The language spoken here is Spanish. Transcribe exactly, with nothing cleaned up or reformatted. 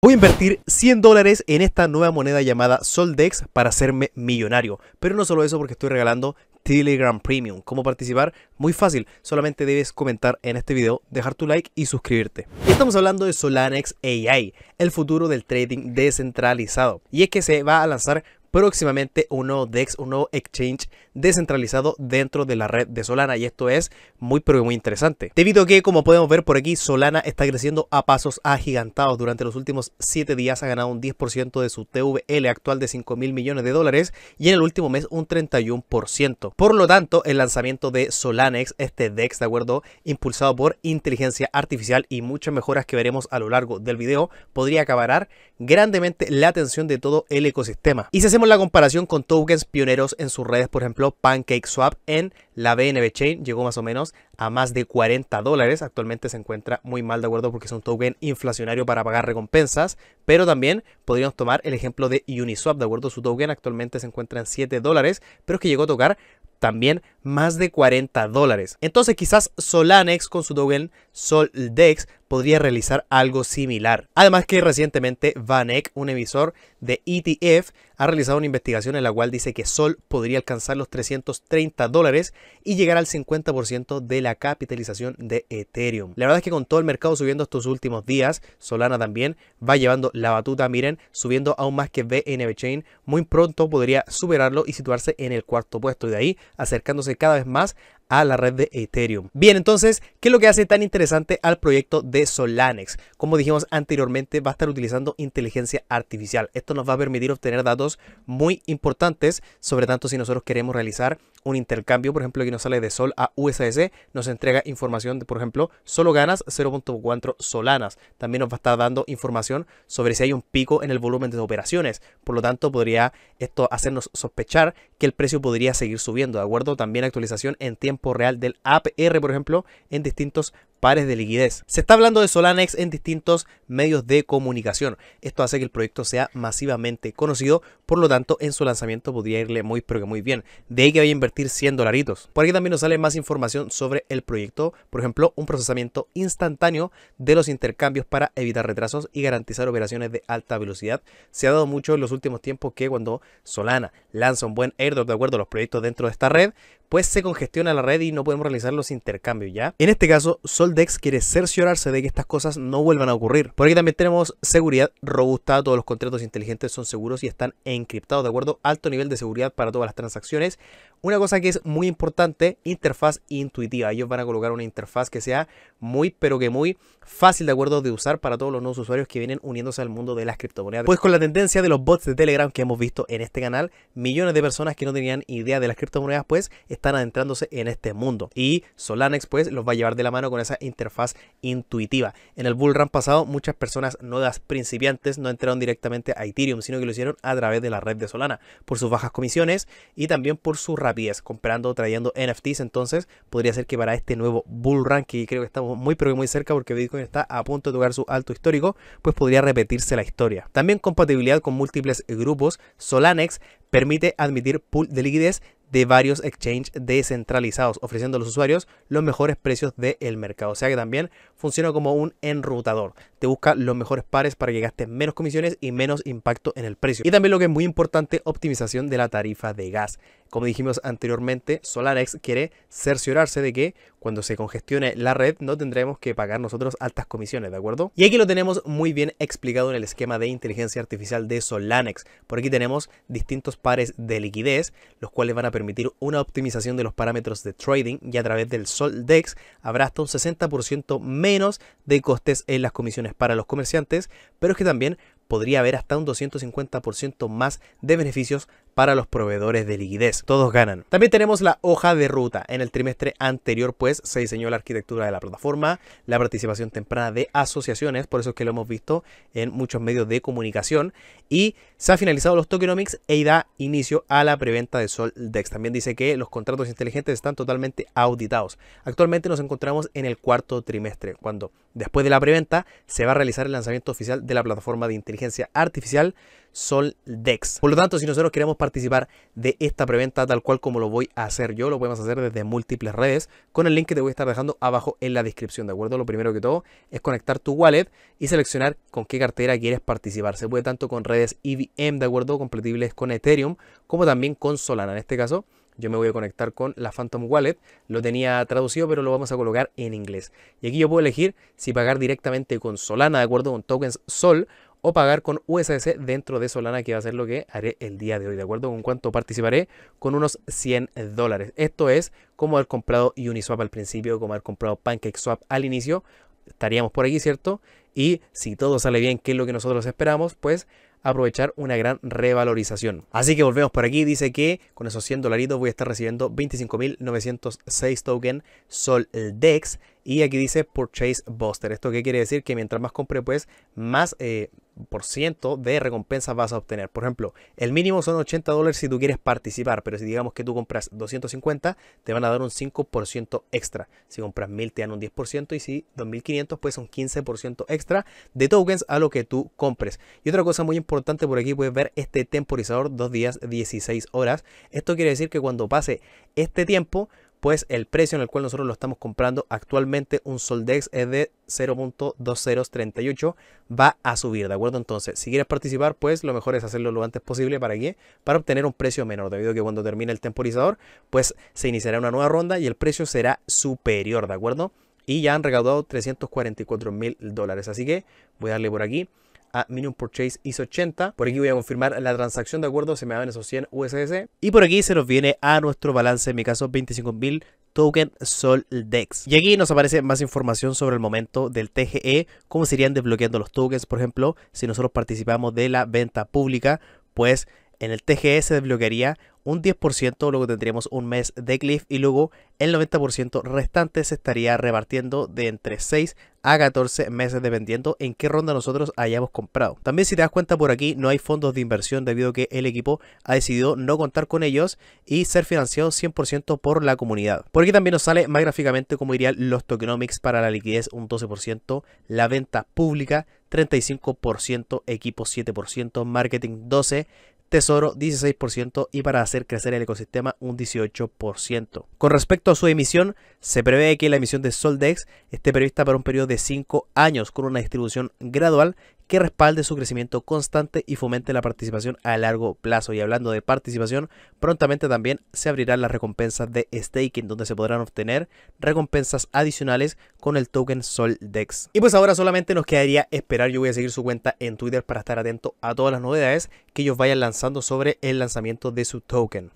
Voy a invertir cien dólares en esta nueva moneda llamada SolDex para hacerme millonario. Pero no solo eso, porque estoy regalando Telegram Premium. ¿Cómo participar? Muy fácil, solamente debes comentar en este video, dejar tu like y suscribirte. Estamos hablando de Solanex A I, el futuro del trading descentralizado. Y es que se va a lanzar próximamente un nuevo D E X, un nuevo exchange descentralizado dentro de la red de Solana, y esto es muy pero muy interesante, debido a que, como podemos ver por aquí, Solana está creciendo a pasos agigantados. Durante los últimos siete días ha ganado un diez por ciento de su T V L actual de cinco mil millones de dólares y en el último mes un treinta y uno por ciento. Por lo tanto, el lanzamiento de Solanex, este D E X, de acuerdo, impulsado por inteligencia artificial y muchas mejoras que veremos a lo largo del video, podría acaparar grandemente la atención de todo el ecosistema. Y se hacemos la comparación con tokens pioneros en sus redes, por ejemplo PancakeSwap en la B N B Chain llegó más o menos a más de cuarenta dólares, actualmente se encuentra muy mal, de acuerdo, porque es un token inflacionario para pagar recompensas, pero también podríamos tomar el ejemplo de Uniswap, de acuerdo, su token actualmente se encuentra en siete dólares, pero es que llegó a tocar también más de cuarenta dólares. Entonces quizás Solanex con su token SolDex podría realizar algo similar. Además que recientemente Van Eck, un emisor de E T F, ha realizado una investigación en la cual dice que Sol podría alcanzar los trescientos treinta dólares y llegar al cincuenta por ciento de la capitalización de Ethereum. La verdad es que con todo el mercado subiendo estos últimos días, Solana también va llevando la batuta, miren, subiendo aún más que B N B Chain, muy pronto podría superarlo y situarse en el cuarto puesto, y de ahí acercándose cada vez más a la red de Ethereum. Bien, entonces, ¿qué es lo que hace tan interesante al proyecto de Solanex? Como dijimos anteriormente, va a estar utilizando inteligencia artificial. Esto nos va a permitir obtener datos muy importantes, sobre tanto si nosotros queremos realizar un intercambio, por ejemplo, que nos sale de Sol a U S D C, nos entrega información de, por ejemplo, solo ganas cero punto cuatro solanas. También nos va a estar dando información sobre si hay un pico en el volumen de operaciones. Por lo tanto, podría esto hacernos sospechar que el precio podría seguir subiendo, ¿de acuerdo? También actualización en tiempo real del A P R, por ejemplo, en distintos pares de liquidez. Se está hablando de Solanex en distintos medios de comunicación. Esto hace que el proyecto sea masivamente conocido, por lo tanto en su lanzamiento podría irle muy pero que muy bien. De ahí que vaya a invertir cien dolaritos. Por aquí también nos sale más información sobre el proyecto, por ejemplo un procesamiento instantáneo de los intercambios para evitar retrasos y garantizar operaciones de alta velocidad. Se ha dado mucho en los últimos tiempos que cuando Solana lanza un buen AirDrop, de acuerdo, a los proyectos dentro de esta red, pues se congestiona la red y no podemos realizar los intercambios ya. En este caso, SolDex quiere cerciorarse de que estas cosas no vuelvan a ocurrir. Por aquí también tenemos seguridad robusta. Todos los contratos inteligentes son seguros y están encriptados, ¿de acuerdo? Alto nivel de seguridad para todas las transacciones. Una cosa que es muy importante, interfaz intuitiva. Ellos van a colocar una interfaz que sea muy, pero que muy fácil, ¿de acuerdo?, de usar para todos los nuevos usuarios que vienen uniéndose al mundo de las criptomonedas. Pues con la tendencia de los bots de Telegram que hemos visto en este canal, millones de personas que no tenían idea de las criptomonedas, pues están adentrándose en este mundo. Y Solanex, pues, los va a llevar de la mano con esa interfaz intuitiva. En el bull run pasado, muchas personas nuevas principiantes no entraron directamente a Ethereum, sino que lo hicieron a través de la red de Solana, por sus bajas comisiones y también por su rapidez. rapidez, comprando, trayendo N F Ts. Entonces podría ser que para este nuevo bull run, que creo que estamos muy pero muy cerca porque Bitcoin está a punto de tocar su alto histórico, pues podría repetirse la historia. También compatibilidad con múltiples grupos. Solanex permite admitir pool de liquidez de varios exchanges descentralizados, ofreciendo a los usuarios los mejores precios del mercado. O sea que también funciona como un enrutador. Te busca los mejores pares para que gastes menos comisiones y menos impacto en el precio. Y también lo que es muy importante, optimización de la tarifa de gas. Como dijimos anteriormente, Solanex quiere cerciorarse de que cuando se congestione la red no tendremos que pagar nosotros altas comisiones, ¿de acuerdo? Y aquí lo tenemos muy bien explicado en el esquema de inteligencia artificial de Solanex. Por aquí tenemos distintos pares de liquidez, los cuales van a permitir una optimización de los parámetros de trading, y a través del SolDex habrá hasta un sesenta por ciento menos de costes en las comisiones para los comerciantes, pero es que también podría haber hasta un doscientos cincuenta por ciento más de beneficios para los proveedores de liquidez. Todos ganan. También tenemos la hoja de ruta. En el trimestre anterior, pues, se diseñó la arquitectura de la plataforma, la participación temprana de asociaciones, por eso es que lo hemos visto en muchos medios de comunicación, y se ha finalizado los tokenomics e da inicio a la preventa de SolDex. También dice que los contratos inteligentes están totalmente auditados. Actualmente nos encontramos en el cuarto trimestre, cuando después de la preventa se va a realizar el lanzamiento oficial de la plataforma de inteligencia artificial SOLDEX. Por lo tanto, si nosotros queremos participar de esta preventa tal cual como lo voy a hacer yo, lo podemos hacer desde múltiples redes con el link que te voy a estar dejando abajo en la descripción, ¿de acuerdo? Lo primero que todo es conectar tu wallet y seleccionar con qué cartera quieres participar. Se puede tanto con redes E V M, ¿de acuerdo? Compatibles con Ethereum, como también con Solana. En este caso, yo me voy a conectar con la Phantom Wallet. Lo tenía traducido, pero lo vamos a colocar en inglés. Y aquí yo puedo elegir si pagar directamente con Solana, de acuerdo, con tokens Sol, o pagar con U S D C dentro de Solana, que va a ser lo que haré el día de hoy, ¿de acuerdo? ¿Con cuánto participaré? Con unos cien dólares. Esto es como haber comprado Uniswap al principio, como haber comprado PancakeSwap al inicio. Estaríamos por aquí, ¿cierto? Y si todo sale bien, que es lo que nosotros esperamos, pues aprovechar una gran revalorización. Así que volvemos por aquí. Dice que con esos cien dolaritos voy a estar recibiendo veinticinco mil novecientos seis token SOLDEX. Y aquí dice Purchase Booster. ¿Esto qué quiere decir? Que mientras más compre, pues más eh, por ciento de recompensa vas a obtener. Por ejemplo, el mínimo son ochenta dólares si tú quieres participar. Pero si digamos que tú compras doscientos cincuenta, te van a dar un cinco por ciento extra. Si compras mil, te dan un diez por ciento. Y si dos mil quinientos, pues un quince por ciento extra de tokens a lo que tú compres. Y otra cosa muy importante, por aquí puedes ver este temporizador dos días dieciséis horas. Esto quiere decir que cuando pase este tiempo, pues el precio en el cual nosotros lo estamos comprando actualmente, un SOLDEX, es de cero punto dos cero tres ocho, va a subir, ¿de acuerdo? Entonces, si quieres participar, pues lo mejor es hacerlo lo antes posible. ¿Para qué? Para obtener un precio menor, debido a que cuando termine el temporizador, pues se iniciará una nueva ronda y el precio será superior, ¿de acuerdo? Y ya han recaudado trescientos cuarenta y cuatro mil dólares. Así que voy a darle por aquí a Minimum Purchase I S O ochenta. Por aquí voy a confirmar la transacción, ¿de acuerdo? Se me dan esos cien U S D C. Y por aquí se nos viene a nuestro balance, en mi caso, veinticinco mil token SOLDEX. Y aquí nos aparece más información sobre el momento del T G E, cómo se irían desbloqueando los tokens. Por ejemplo, si nosotros participamos de la venta pública, pues en el T G E se desbloquearía un diez por ciento, luego tendríamos un mes de cliff y luego el noventa por ciento restante se estaría repartiendo de entre seis a catorce meses dependiendo en qué ronda nosotros hayamos comprado. También, si te das cuenta, por aquí no hay fondos de inversión debido a que el equipo ha decidido no contar con ellos y ser financiado cien por ciento por la comunidad. Por aquí también nos sale más gráficamente cómo irían los tokenomics para la liquidez, un doce por ciento, la venta pública treinta y cinco por ciento, equipo siete por ciento, marketing doce por ciento, tesoro dieciséis por ciento y para hacer crecer el ecosistema un dieciocho por ciento. Con respecto a su emisión, se prevé que la emisión de SOLDEX esté prevista para un periodo de cinco años con una distribución gradual que respalde su crecimiento constante y fomente la participación a largo plazo. Y hablando de participación, prontamente también se abrirán las recompensas de staking, donde se podrán obtener recompensas adicionales con el token SOLDEX. Y pues ahora solamente nos quedaría esperar. Yo voy a seguir su cuenta en Twitter para estar atento a todas las novedades que ellos vayan lanzando sobre el lanzamiento de su token.